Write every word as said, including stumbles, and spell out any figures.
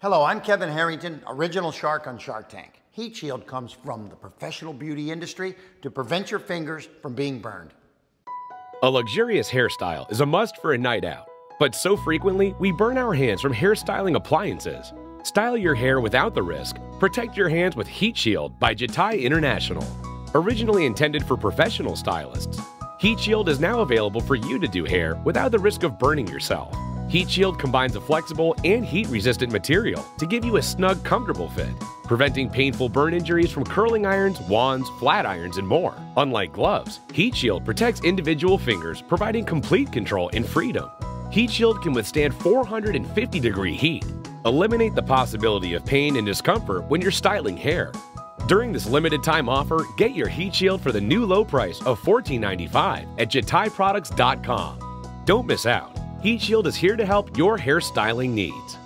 Hello, I'm Kevin Harrington, original shark on Shark Tank. Heat Shield comes from the professional beauty industry to prevent your fingers from being burned. A luxurious hairstyle is a must for a night out, but so frequently we burn our hands from hairstyling appliances. Style your hair without the risk. Protect your hands with Heat Shield by Jatai International. Originally intended for professional stylists, Heat Shield is now available for you to do hair without the risk of burning yourself. Heat Shield combines a flexible and heat-resistant material to give you a snug, comfortable fit, preventing painful burn injuries from curling irons, wands, flat irons, and more. Unlike gloves, Heat Shield protects individual fingers, providing complete control and freedom. Heat Shield can withstand four hundred fifty degree heat. Eliminate the possibility of pain and discomfort when you're styling hair. During this limited time offer, get your Heat Shield for the new low price of fourteen ninety-five at Jatai Products dot com. Don't miss out. Heat Shield is here to help your hairstyling needs.